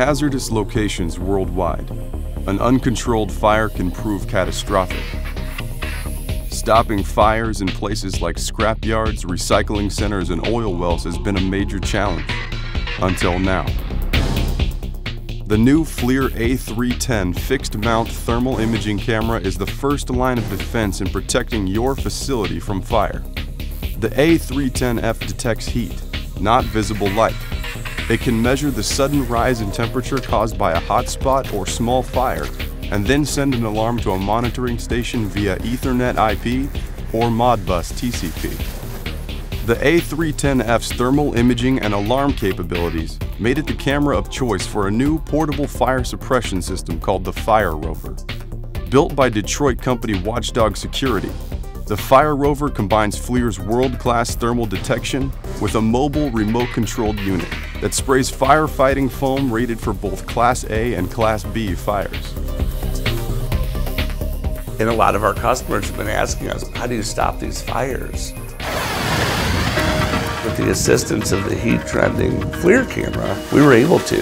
hazardous locations worldwide, an uncontrolled fire can prove catastrophic. Stopping fires in places like scrapyards, recycling centers, and oil wells has been a major challenge, until now. The new FLIR A310 fixed-mount thermal imaging camera is the first line of defense in protecting your facility from fire. The A310F detects heat, not visible light. It can measure the sudden rise in temperature caused by a hot spot or small fire, and then send an alarm to a monitoring station via Ethernet IP or Modbus TCP. The A310F's thermal imaging and alarm capabilities made it the camera of choice for a new portable fire suppression system called the Fire Rover. Built by Detroit company Watchdog Security, the Fire Rover combines FLIR's world-class thermal detection with a mobile remote-controlled unit that sprays firefighting foam rated for both Class A and Class B fires. And a lot of our customers have been asking us, how do you stop these fires? With the assistance of the heat-trending FLIR camera, we were able to.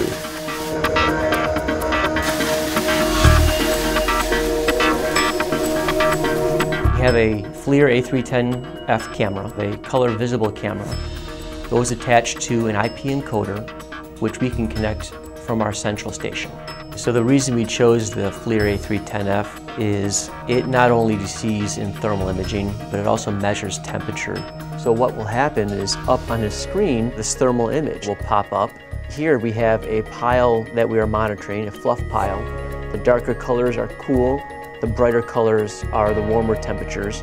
We have a FLIR A310F camera, a color visible camera. Those attached to an IP encoder, which we can connect from our central station. So the reason we chose the FLIR A310F is it not only sees in thermal imaging, but it also measures temperature. So what will happen is up on the screen, this thermal image will pop up. Here we have a pile that we are monitoring, a fluff pile. The darker colors are cool, the brighter colors are the warmer temperatures.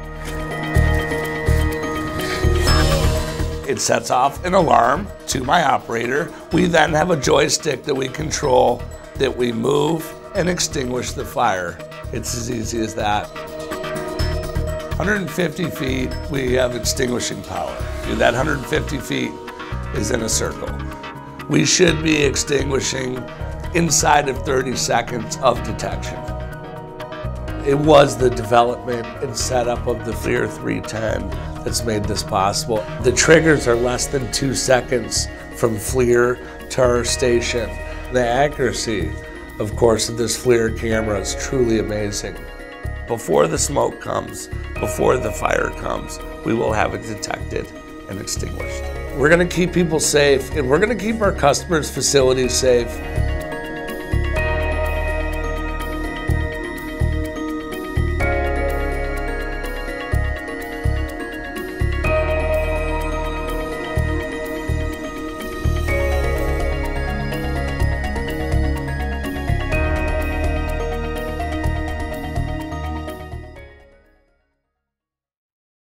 It sets off an alarm to my operator. We then have a joystick that we control, that we move and extinguish the fire. It's as easy as that. 150 feet, we have extinguishing power. That 150 feet is in a circle. We should be extinguishing inside of 30 seconds of detection. It was the development and setup of the FLIR 310 that's made this possible. The triggers are less than 2 seconds from FLIR to our station. The accuracy, of course, of this FLIR camera is truly amazing. Before the smoke comes, before the fire comes, we will have it detected and extinguished. We're going to keep people safe, and we're going to keep our customers' facilities safe.